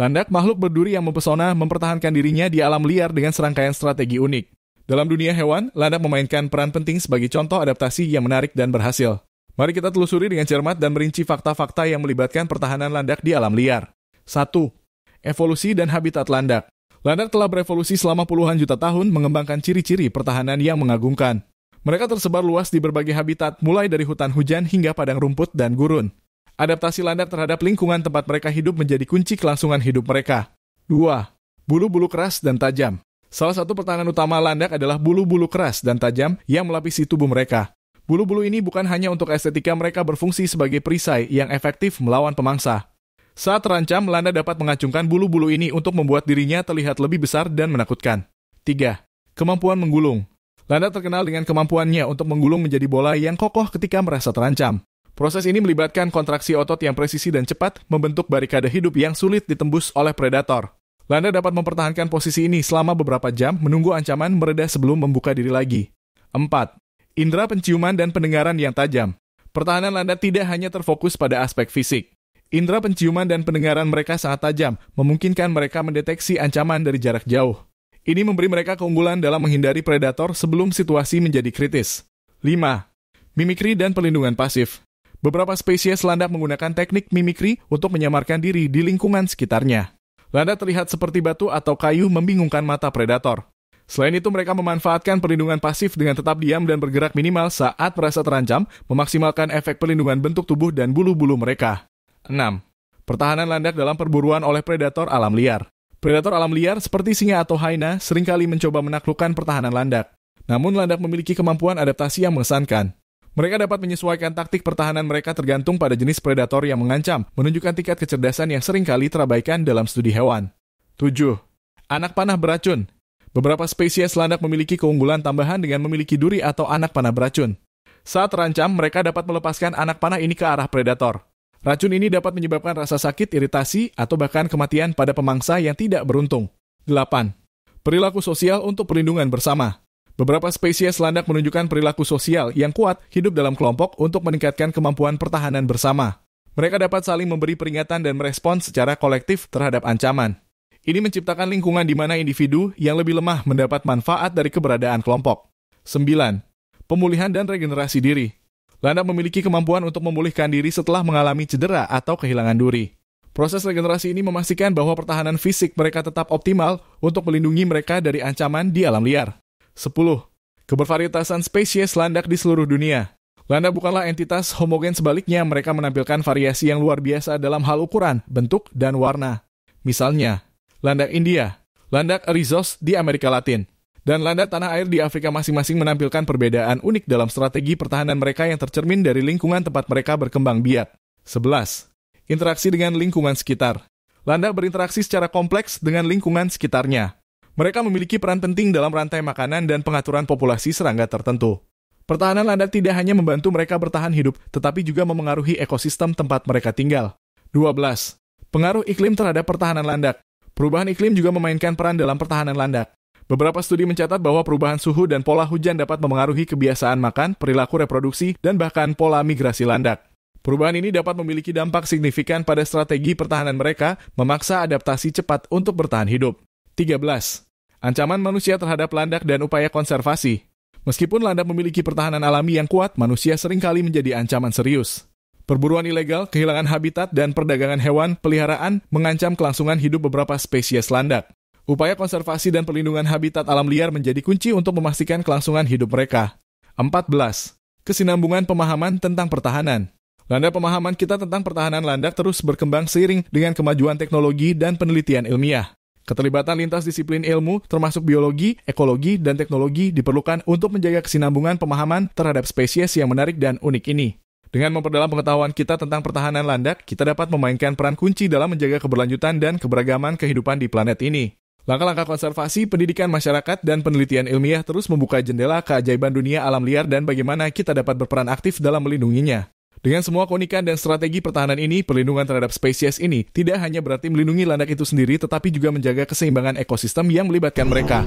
Landak, makhluk berduri yang mempesona, mempertahankan dirinya di alam liar dengan serangkaian strategi unik. Dalam dunia hewan, landak memainkan peran penting sebagai contoh adaptasi yang menarik dan berhasil. Mari kita telusuri dengan cermat dan merinci fakta-fakta yang melibatkan pertahanan landak di alam liar. 1. Evolusi dan habitat landak. Landak telah berevolusi selama puluhan juta tahun mengembangkan ciri-ciri pertahanan yang mengagumkan. Mereka tersebar luas di berbagai habitat, mulai dari hutan hujan hingga padang rumput dan gurun. Adaptasi landak terhadap lingkungan tempat mereka hidup menjadi kunci kelangsungan hidup mereka. 2. Bulu-bulu keras dan tajam. Salah satu pertahanan utama landak adalah bulu-bulu keras dan tajam yang melapisi tubuh mereka. Bulu-bulu ini bukan hanya untuk estetika, mereka berfungsi sebagai perisai yang efektif melawan pemangsa. Saat terancam, landak dapat mengacungkan bulu-bulu ini untuk membuat dirinya terlihat lebih besar dan menakutkan. 3. Kemampuan menggulung. Landak terkenal dengan kemampuannya untuk menggulung menjadi bola yang kokoh ketika merasa terancam. Proses ini melibatkan kontraksi otot yang presisi dan cepat, membentuk barikade hidup yang sulit ditembus oleh predator. Landak dapat mempertahankan posisi ini selama beberapa jam, menunggu ancaman mereda sebelum membuka diri lagi. 4. Indera penciuman dan pendengaran yang tajam. Pertahanan landak tidak hanya terfokus pada aspek fisik. Indera penciuman dan pendengaran mereka sangat tajam, memungkinkan mereka mendeteksi ancaman dari jarak jauh. Ini memberi mereka keunggulan dalam menghindari predator sebelum situasi menjadi kritis. 5. Mimikri dan perlindungan pasif. Beberapa spesies landak menggunakan teknik mimikri untuk menyamarkan diri di lingkungan sekitarnya. Landak terlihat seperti batu atau kayu, membingungkan mata predator. Selain itu, mereka memanfaatkan perlindungan pasif dengan tetap diam dan bergerak minimal saat merasa terancam, memaksimalkan efek perlindungan bentuk tubuh dan bulu-bulu mereka. 6. Pertahanan landak dalam perburuan oleh predator alam liar. Predator alam liar seperti singa atau hyena seringkali mencoba menaklukkan pertahanan landak. Namun, landak memiliki kemampuan adaptasi yang mengesankan. Mereka dapat menyesuaikan taktik pertahanan mereka tergantung pada jenis predator yang mengancam, menunjukkan tingkat kecerdasan yang seringkali terabaikan dalam studi hewan. 7. Anak panah beracun. Beberapa spesies landak memiliki keunggulan tambahan dengan memiliki duri atau anak panah beracun. Saat terancam, mereka dapat melepaskan anak panah ini ke arah predator. Racun ini dapat menyebabkan rasa sakit, iritasi, atau bahkan kematian pada pemangsa yang tidak beruntung. 8. Perilaku sosial untuk perlindungan bersama. Beberapa spesies landak menunjukkan perilaku sosial yang kuat, hidup dalam kelompok untuk meningkatkan kemampuan pertahanan bersama. Mereka dapat saling memberi peringatan dan merespons secara kolektif terhadap ancaman. Ini menciptakan lingkungan di mana individu yang lebih lemah mendapat manfaat dari keberadaan kelompok. 9. Pemulihan dan regenerasi diri. Landak memiliki kemampuan untuk memulihkan diri setelah mengalami cedera atau kehilangan duri. Proses regenerasi ini memastikan bahwa pertahanan fisik mereka tetap optimal untuk melindungi mereka dari ancaman di alam liar. 10. Kebervarietasan spesies landak di seluruh dunia. Landak bukanlah entitas homogen, sebaliknya mereka menampilkan variasi yang luar biasa dalam hal ukuran, bentuk, dan warna. Misalnya, landak India, landak Rizos di Amerika Latin, dan landak tanah air di Afrika masing-masing menampilkan perbedaan unik dalam strategi pertahanan mereka yang tercermin dari lingkungan tempat mereka berkembang biak. 11. Interaksi dengan lingkungan sekitar. Landak berinteraksi secara kompleks dengan lingkungan sekitarnya. Mereka memiliki peran penting dalam rantai makanan dan pengaturan populasi serangga tertentu. Pertahanan landak tidak hanya membantu mereka bertahan hidup, tetapi juga memengaruhi ekosistem tempat mereka tinggal. 12. Pengaruh iklim terhadap pertahanan landak. Perubahan iklim juga memainkan peran dalam pertahanan landak. Beberapa studi mencatat bahwa perubahan suhu dan pola hujan dapat mempengaruhi kebiasaan makan, perilaku reproduksi, dan bahkan pola migrasi landak. Perubahan ini dapat memiliki dampak signifikan pada strategi pertahanan mereka, memaksa adaptasi cepat untuk bertahan hidup. 13. Ancaman manusia terhadap landak dan upaya konservasi. Meskipun landak memiliki pertahanan alami yang kuat, manusia seringkali menjadi ancaman serius. Perburuan ilegal, kehilangan habitat, dan perdagangan hewan peliharaan mengancam kelangsungan hidup beberapa spesies landak. Upaya konservasi dan perlindungan habitat alam liar menjadi kunci untuk memastikan kelangsungan hidup mereka. 14. Kesinambungan pemahaman tentang pertahanan. Landak pemahaman kita tentang pertahanan landak terus berkembang seiring dengan kemajuan teknologi dan penelitian ilmiah. Keterlibatan lintas disiplin ilmu, termasuk biologi, ekologi, dan teknologi diperlukan untuk menjaga kesinambungan pemahaman terhadap spesies yang menarik dan unik ini. Dengan memperdalam pengetahuan kita tentang pertahanan landak, kita dapat memainkan peran kunci dalam menjaga keberlanjutan dan keberagaman kehidupan di planet ini. Langkah-langkah konservasi, pendidikan masyarakat, dan penelitian ilmiah terus membuka jendela keajaiban dunia alam liar dan bagaimana kita dapat berperan aktif dalam melindunginya. Dengan semua keunikan dan strategi pertahanan ini, perlindungan terhadap spesies ini tidak hanya berarti melindungi landak itu sendiri, tetapi juga menjaga keseimbangan ekosistem yang melibatkan mereka.